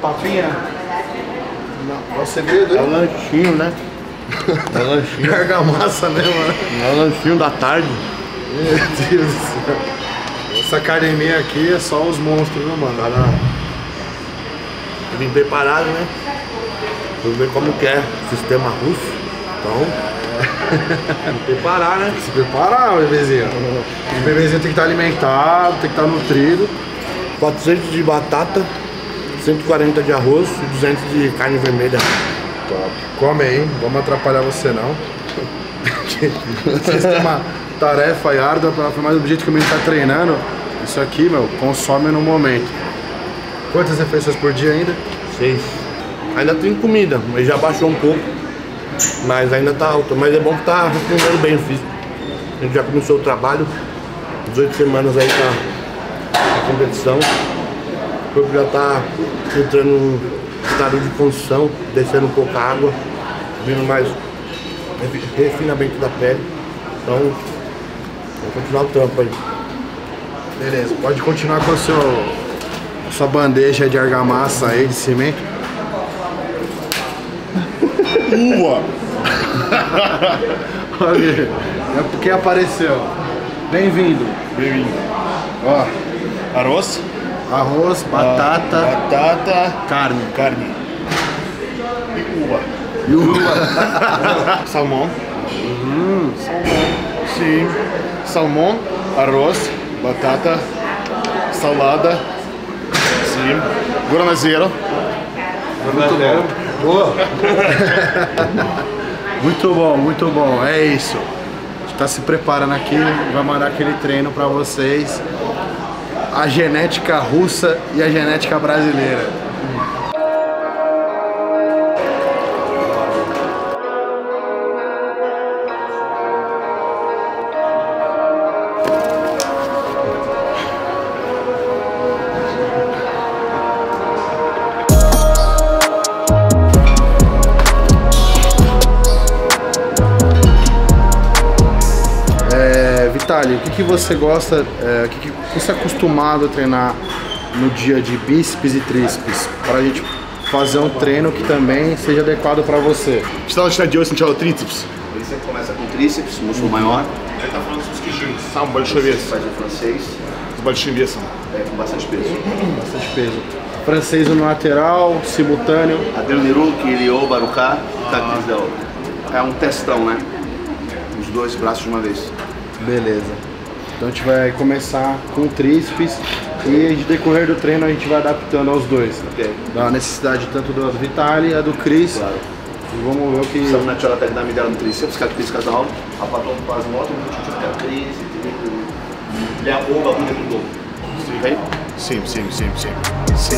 papinha? Não, é o segredo, hein? É o lanchinho, né? É o lanchinho. Argamassa, né, mano? É o lanchinho da tarde. Meu Deus do céu. Essa academia aqui é só os monstros, né, mano? Eu vim preparado, né? Vamos ver como que é o sistema russo. Então... Se preparar, né? Se preparar, bebezinho. O bebezinho tem que estar alimentado, tem que estar nutrido. 400 de batata, 140 de arroz e 200 de carne vermelha. Top. Come aí, não vamos atrapalhar você não. Vocês têm uma tarefa e árdua, mas do jeito que o menino está treinando, isso aqui, meu, consome no momento. Quantas refeições por dia ainda? 6. Ainda tem comida, mas já baixou um pouco. Mas ainda tá alto, mas é bom que tá respondendo bem o físico. A gente já começou o trabalho, 18 semanas aí tá a competição. O corpo já tá entrando no estado de condição, descendo um pouco a água, vindo mais refinamento da pele. Então, vamos continuar o trampo aí. Beleza, pode continuar com a sua bandeja de argamassa aí, de cimento. Uva! Olha, é porque apareceu. Bem-vindo. Bem-vindo. Ó. Arroz. Arroz, batata. Batata. Carne. Carne. E uva. E uva. Salmão. Salmão. Sim. Salmão, arroz, batata, salada. Sim. Granazeiro. Granazeiro. Boa. Muito bom, muito bom. É isso. A gente tá se preparando aqui, vai mandar aquele treino pra vocês. A genética russa e a genética brasileira. Vitaly, o que você gosta, o que você é acostumado a treinar no dia de bíceps e tríceps, para a gente fazer um treino que também seja adequado para você? Está na de hoje, сначала tríceps. Você começa com tríceps, músculo maior. Ele está falando dos quijinhos. Самый большой вес. Faz o francês. С большим весом. É, com bastante peso. Bastante peso. Francês no lateral, simultâneo. Adeliru, Kiriou, Baruká, Takdizal. É um testão, né? Os dois braços de uma vez. Beleza, então a gente vai começar com tríceps e de decorrer do treino a gente vai adaptando aos dois. Okay. Da necessidade tanto do Vitaly e a do Chris. Claro. E vamos ver o que... São na Charlotte da medida no tríceps, que é o Chris Casal, a patrão faz moto, a Chris, ele é a bomba muito do gol. Sim, sim, sim, sim, sim.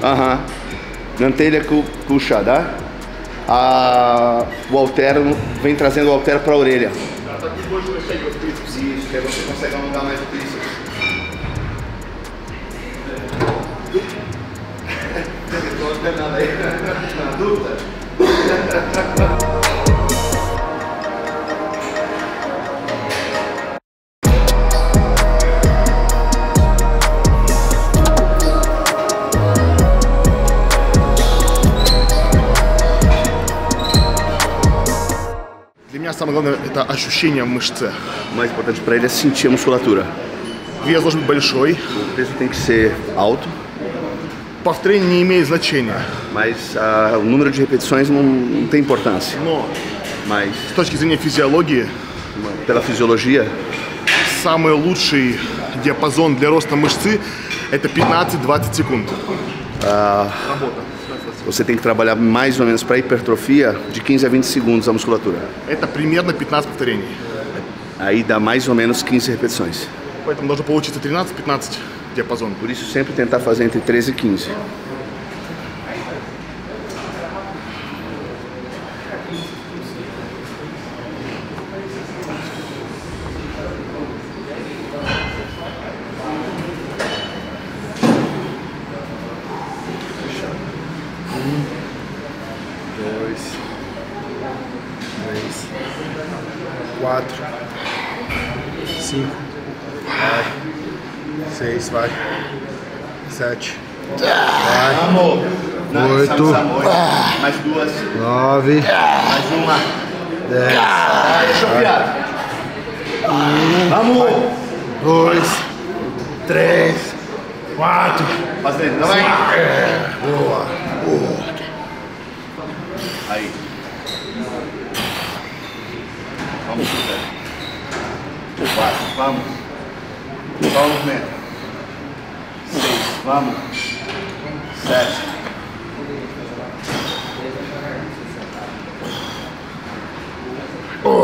Aham, mantelha puxa, tá? O haltero vem trazendo o haltero para a orelha. Só que depois você consegue o tríceps, isso, que aí você consegue alongar mais o tríceps. Eu tô alternando aí na dúvida. Самое главное, это ощущение мышцы. Mais importante para ele é sentir a musculatura. Вес должен быть большой. O peso tem que ser alto. Повторение не имеет значения. Mas o número de repetições não tem importância. Mas с точки зрения физиологии, pela fisiologia, самый лучший диапазон для роста мышцы это 15-20 секунд. Работа. Você tem que trabalhar mais ou menos para hipertrofia de 15 a 20 segundos a musculatura. Это примерно 15 повторений. Aí dá mais ou menos 15 repetições. Поэтому должно получиться 13-15 диапазон. Por isso sempre tentar fazer entre 13 e 15. 4, 5, 6, vai, 7, amor, 8, mais 2, 9, mais 1, 10, vamos, 2, 3, 4, fazendo, vai, boa, boa, aí, vamos, só um movimento, 6, vamos, 7, 2,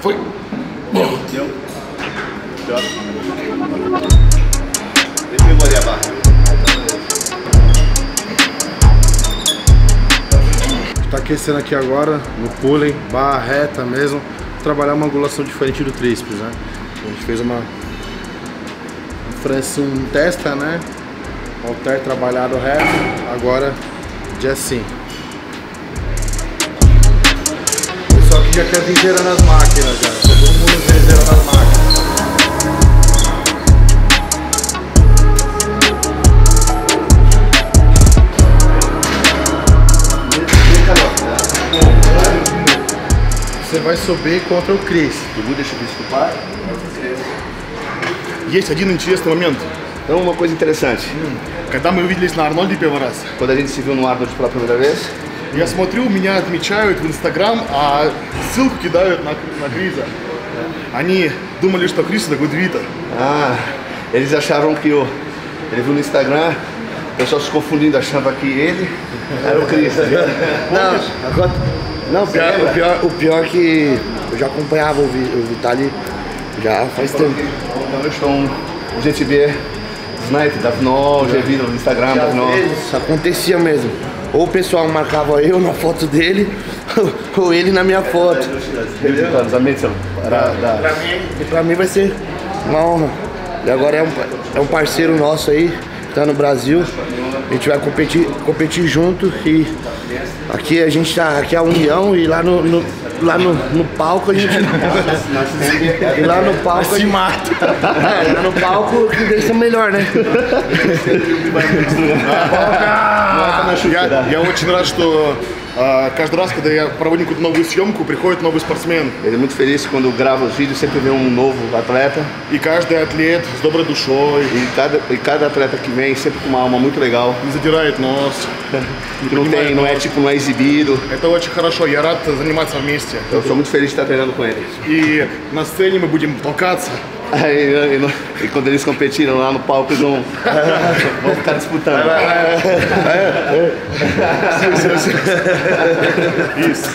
foi, deu, depois vou ali abaixo. Tá aquecendo aqui agora, no pulling, barra reta mesmo, trabalhar uma angulação diferente do tríceps, né? A gente fez uma um testa, né? Halter trabalhado reto, agora de assim. O pessoal aqui já quer vir zerando as máquinas, já. Todo mundo vem zerando as máquinas. Você vai subir contra o Chris. Есть один интересный момент. Então, uma coisa interessante. Когда мы виделись на Арнольде первый раз, quando a gente se viu no Arnold pela primeira vez, я смотрю, меня отмечают в Instagram, а ссылку кидают на Криса. Они думали, что Крис это Godvita. Ah, eles acharam que ele viu no Instagram. O pessoal se confundindo, achava que ele era o Chris. Não, agora... Não, o pior é que eu já acompanhava o Vitaly já faz tempo. Então, a gente vê Snipe da Fnol, já vi no Instagram da Fnol. Isso acontecia mesmo. Ou o pessoal marcava eu na foto dele, ou ele na minha foto. Pra mim vai ser uma honra. E agora é um parceiro nosso aí, que tá no Brasil. A gente vai competir junto e aqui a gente tá, aqui é a união e lá no palco a gente... E lá no palco a gente... mata. É, lá no palco que eles são melhor, né? Я очень рад, что каждый раз, когда я проводил какую-то новую съемку, приходит новый спортсмен. Ele é muito feliz quando eu gravo os vídeos, sempre vem novo atleta. E cada atleta с доброй душой. E cada atleta que vem sempre com uma alma muito legal. Не задирает нос. Não é tipo, não é exibido. Это очень хорошо. Я рад заниматься вместе. Eu sou muito feliz de estar treinando com eles. E na cena мы будем толкаться. E quando eles competiram lá no palco, eles vão ficar disputando. Isso.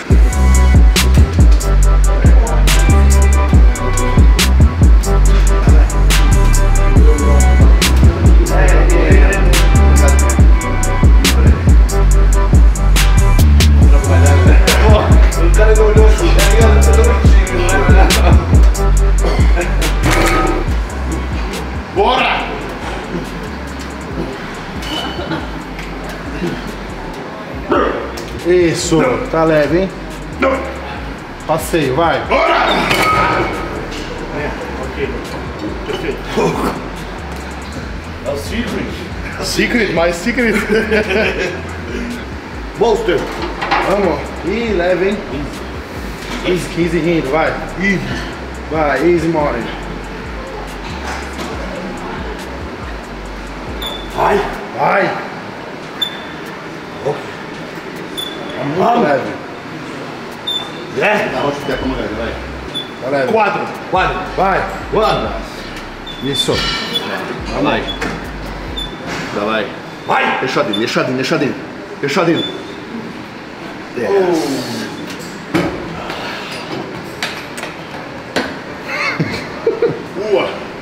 O cara não olhou assim, bora! Isso, não. Tá leve, hein? Não. Passeio, vai! Bora! É, ok. Perfeito. É o secret. Secret, mais secret. Bolster! Vamos! Ih, leve, hein? Easy. 15 rindo, vai! Easy! Vai, easy morning! Vai! Vai! É muito leve. É? Dá onde ficar como leve, vai. Tá leve. Quadro. Vai. Quadro. Isso. Vai. Vai! Fechadinho.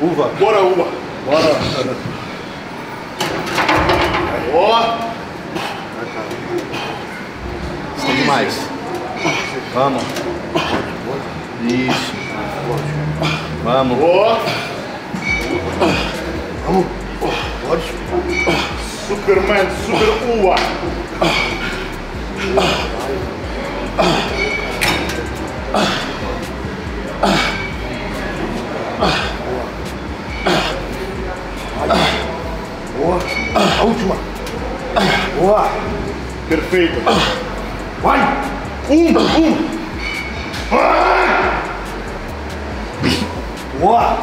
Uva. Bora, uva. Bora. Ó! São demais. Vamos. Isso. Vamos. Ó! Vamos. Pode. Superman, super uva. Vai! Boa!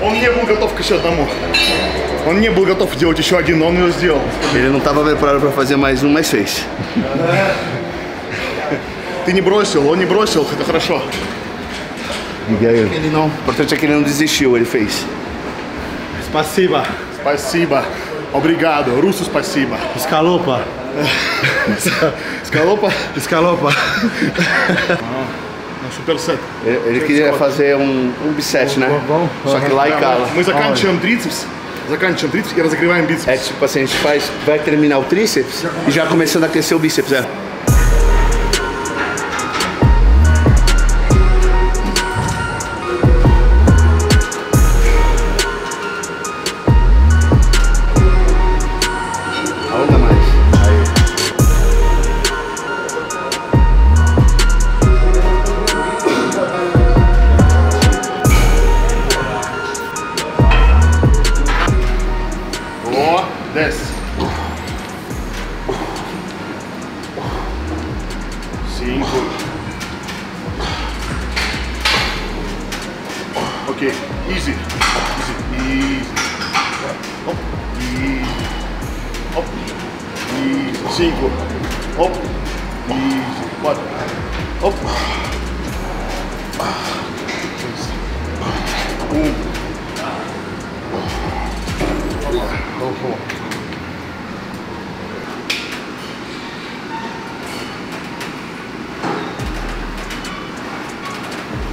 Он не был готов к еще одному. Он не был готов делать еще один, но он его сделал. Ele não estava preparado para fazer mais mas fez. Ты не бросил, он не бросил, это хорошо. Ele não, o importante é que ele não desistiu, ele fez. Спасибо. Спасибо. Obrigado. Russo, спасибо. Escalopa. Escalopa? Escalopa. Super set. Ele queria fazer um bisset, né? Só que lá e cá. Nós заканчиваем тríceps e разогреваем bíceps. É tipo assim, a gente faz, vai terminar o tríceps e já começando a aquecer o bíceps, é.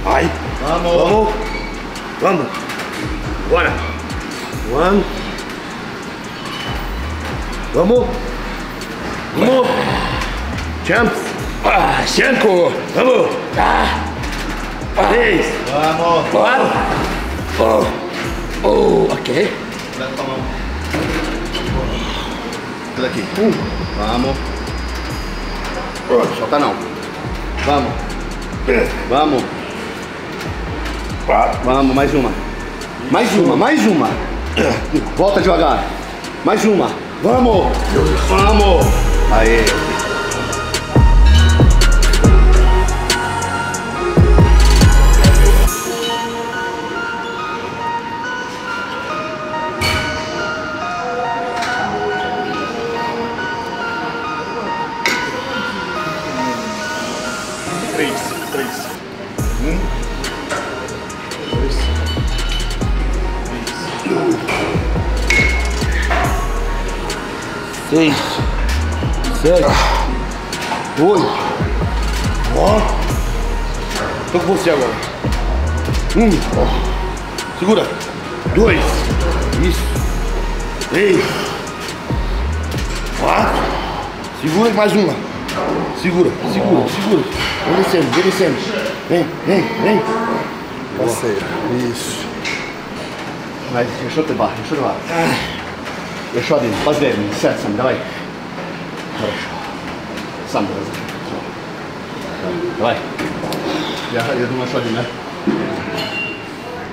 Vai! Vamos! Vamos! Bora! Vamos! Vamos! Vamos! Jump! 5! Vamos! 3! Vamos! 4! Ok! Daqui. Vamos. Solta não. Vamos. Vamos. Vamos, mais uma. Mais uma, mais uma. Volta devagar. Mais uma. Vamos. Vamos. Aê. Tô com você agora. 1, segura. 2, isso. 3, 4, segura, mais uma. Segura, segura, segura. Vem descendo, vem descendo. Vem, vem, vem. Parceiro, isso. Mas deixa eu te barra, deixa eu te barra. Deixa eu te barra, certo, Sam, давай. Sam, давай. Eu não acho ali, né?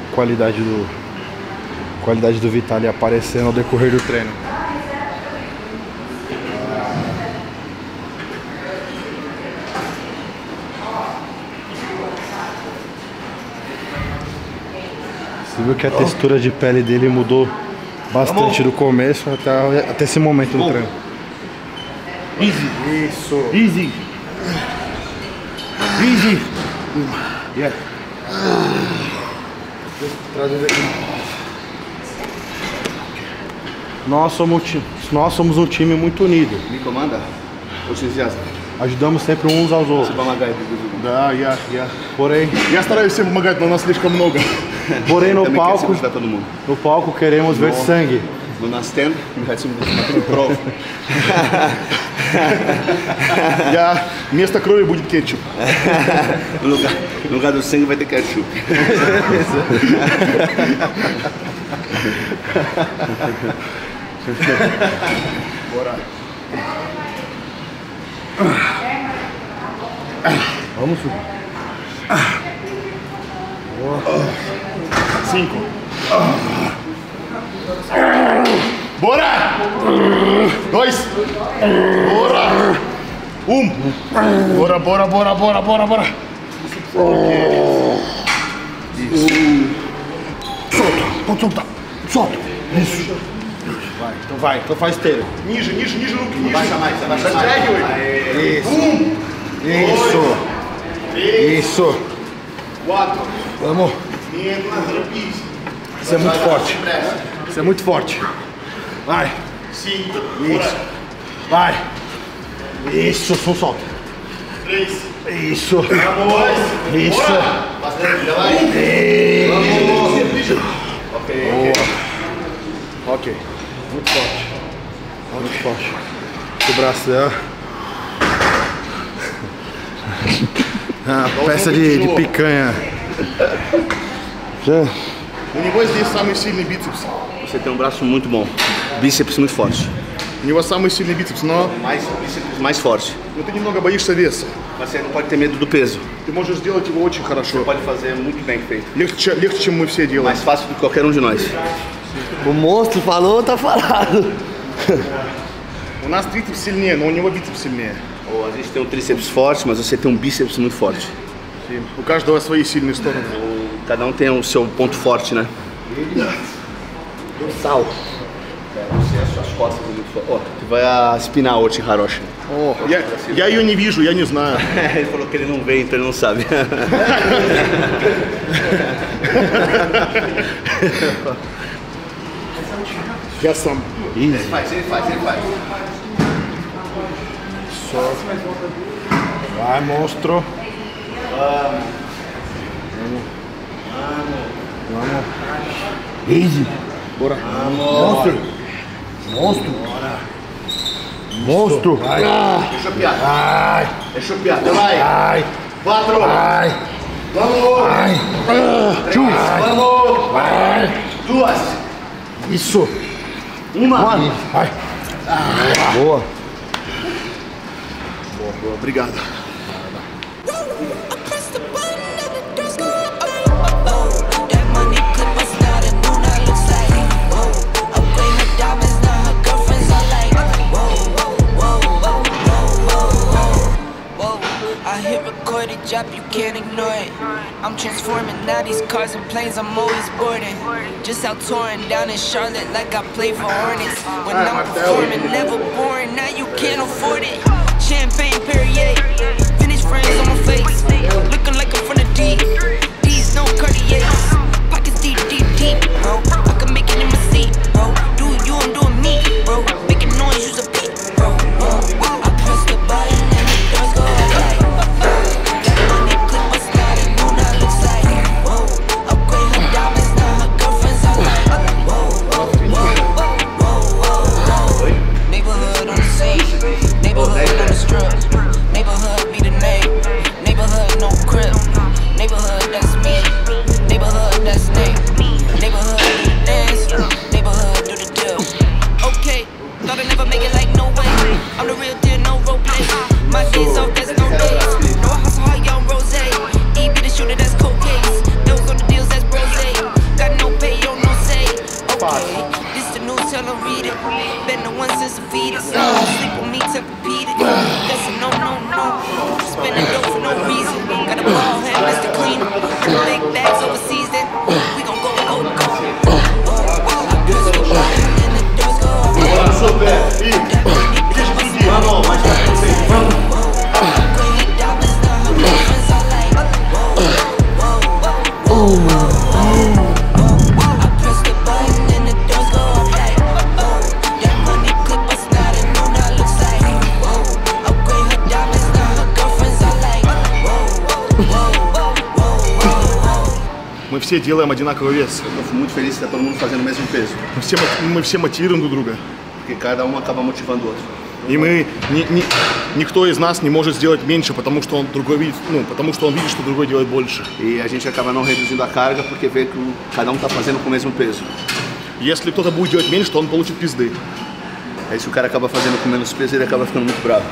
Qualidade do Vitaly aparecendo ao decorrer do treino. Você viu que a textura de pele dele mudou bastante do começo até esse momento do treino. Easy. Isso. Easy. Easy. Yeah. Nós somos um time muito unido. Me comanda? O entusiasta. Ajudamos sempre uns aos outros. Да, я. Porém, я стараюсь всем помогать, но нас слишком много. Porém no palco queremos ver sangue. No nosso tempo, no lugar do sangue vai ter ketchup. Bora. Vamos subir. 5. Bora! 2. Bora! 1. Bora, bora, bora, bora, bora, bora. Isso. Solta, solta, solta. Isso. Vai, então faz esteira. Ninja, ninja, ninja, não baixa mais, abaixa mais. Isso. 2, 3, isso. 4. Vamos. Isso é muito forte. Isso é muito forte. Vai. 5. Isso. Vai. Isso, som solta. 3. Isso. Vamos. Isso. Bastante, já vai. Isso. Ok. Boa. Ok. Muito forte. Muito forte. O braço dela. A peça de picanha. Já. Você tem um braço muito bom. Bíceps muito forte. Mais forte. Você não pode ter medo do peso. Você pode fazer muito bem feito. Mais fácil do que qualquer um de nós. O monstro falou, tá falado. A gente tem um tríceps forte, mas você tem um bíceps muito forte. Cada um tem o seu ponto forte, né? Dorsal. Você, as suas costas são muito fortes. Ó, vai a espinar hoje, Haroshi. E aí eu não vejo, eu não sei. Ele falou que ele não vê, então ele não sabe. Ele faz. Só. Vai, monstro. Vamos. Easy. Bora. Monstro. Monstro. Monstro. Vai. Deixa eu piar. Vai. Deixa eu piar. Vai. Vai. 4. Vai. Vamos. Vai. 3. Vamos. Vai. 2. Isso. 1. Vai. Boa. Boa. Obrigado. I'm transforming now these cars and planes, I'm always boarding. Just out touring down in Charlotte like I play for Hornets. When I'm performing, never boring, now you can't afford it. Champagne, Perrier, vintage frames on my face. Looking like I'm from the deep, these no Cartiers. Pockets deep, deep, deep, bro, I can make it in my seat, bro. Do you, I'm doing me, bro, making noise, use a beat, bro. I press the button and the doors go like. Мы все делаем одинаковый вес. Eu tô muito feliz que tá todo mundo fazendo o mesmo peso. Мы все мотивируем друг друга. Porque cada um acaba motivando o outro. И никто из нас не может сделать меньше, потому что он видит, что другой делает больше. E a gente acaba não reduzindo a carga porque vê que cada um tá fazendo com o mesmo peso. Если кто-то будет делать меньше, то он получит пизды. Aí se o cara acaba fazendo com menos peso, ele acaba ficando muito bravo.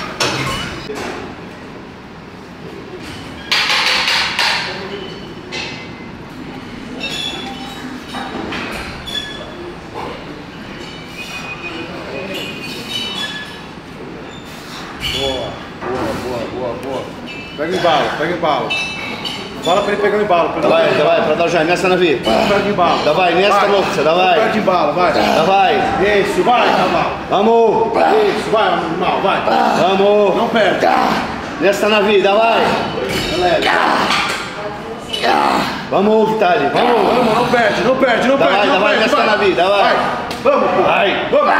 Pega o embalo, pega o embalo. Fala pra ele pegar o embalo. Dá vai, pra dar o joinha, nessa Navi. Pega o embalo. Dá vai, nessa tá louca, dá vai. Pega o embalo, vai. Dá vai. Isso, vai, Naval. Vamos. Isso, vai, Naval, vai. Vamos. Não perde. Nessa Navi, dá vai. Vamos, Vitaly, vamos. Vamos, não perde. Dá vai, nessa Navi, dá vai. Vamos, pô. Vai. Vamos.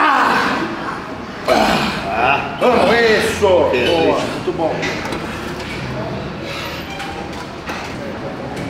Vamos, isso! Boa, muito bom.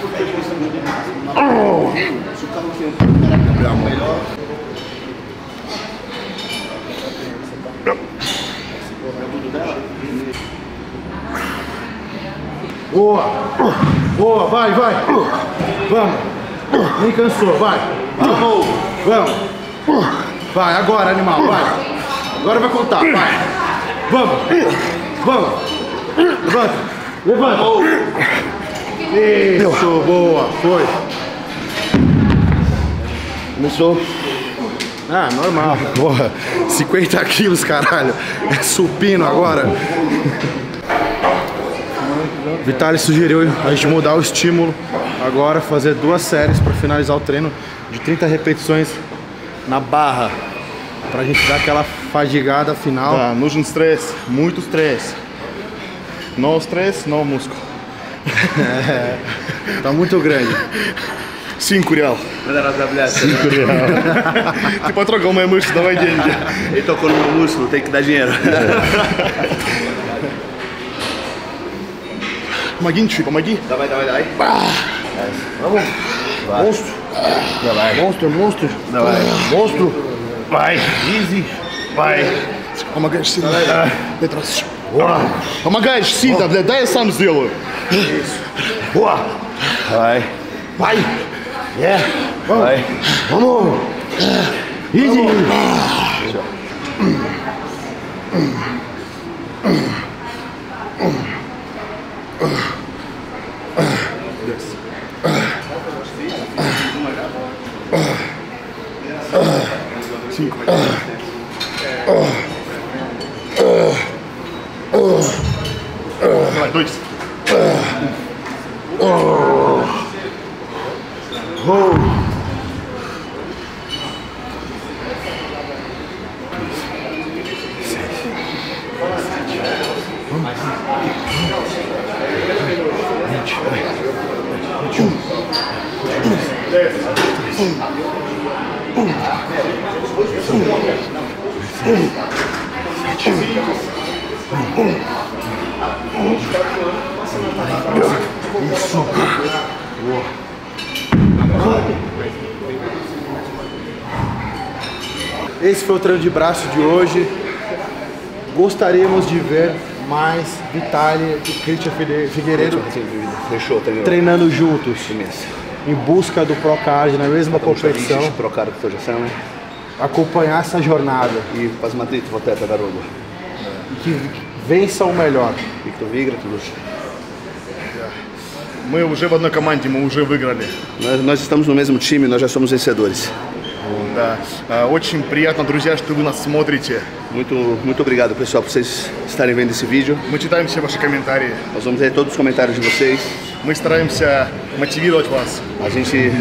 Porque você não tem mais. Se o cara não tem... melhor. Boa! Boa, vai, vai! Vamos! Nem cansou, vai! Vamos! Vamos! Vai, agora, animal, vai! Agora vai contar, vai! Vamos! Vamos! Levanta! Levanta! Isso, boa! Foi! Começou. Ah, normal. Porra, 50 quilos, caralho. É supino agora. Vitaly sugeriu a gente mudar o estímulo. Agora fazer 2 séries para finalizar o treino de 30 repetições na barra. Pra gente dar aquela fadigada final. Tá, нужен stress. Muito stress. No stress, no músculo. É, tá muito grande. 5 real. R$5. Você pode trocar uma música, dá mais dinheiro. Ele tocou no meu músculo, tem que dar dinheiro. Помоги. Давай. Vamos. Monstro. Monstro. Monstro. Vai. Easy. Vai. Помогаешь сильно. Помогаешь сильно, блядь, дай я сам сделаю. Vai. Yeah. Vai. Vamos! Easy! Vai, 2. Esse foi o treino de braço de hoje. Gostaríamos de ver mais Vitaly e Christian Figueiredo treinando juntos, em busca do Pro Card, na mesma competição. Acompanhar essa jornada. E que vença o melhor. Nós estamos no mesmo time, nós já somos vencedores. Да. Очень приятно, друзья, что вы нас смотрите. Muito obrigado, pessoal, por vocês estarem vendo esse vídeo. Мы читаем все ваши комментарии. Nós vamos ler todos os comentários de vocês. Мы стараемся мотивировать вас. A gente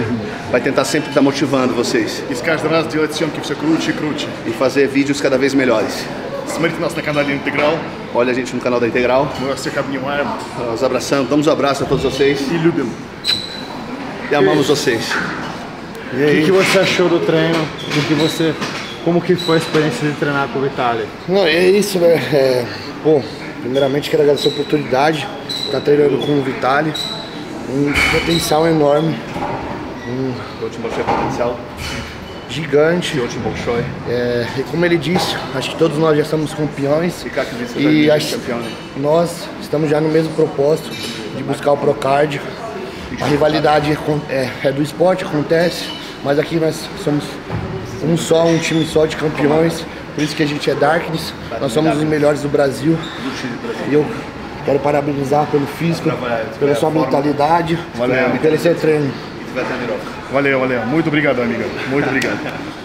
vai tentar sempre estar motivando vocês. И с каждым раз делать съемки все круче и круче. E fazer vídeos cada vez melhores. Смотрите нас на канале Integral. Olha a gente no canal da Integral. Мы вас всех обнимаем. Nós abraçamos, damos um abraço a todos vocês. E любим. E amamos vocês. E aí? O que você achou do treino? Como que foi a experiência de treinar com o Vitaly? Não, é isso, velho. É, pô, primeiramente quero agradecer a oportunidade de estar treinando com o Vitaly. Um potencial enorme. Bolshoi potencial. Gigante. Bolshoi. É, e como ele disse, acho que todos nós já somos campeões. E acho que nós estamos já no mesmo propósito de buscar o Pro Card. A rivalidade é do esporte, acontece, mas aqui nós somos um time só de campeões, Por isso que a gente é Darkness, nós somos os melhores do Brasil. E eu quero parabenizar pelo físico, pela sua mentalidade e pelo seu treino. Valeu, valeu. Muito obrigado, amiga. Muito obrigado.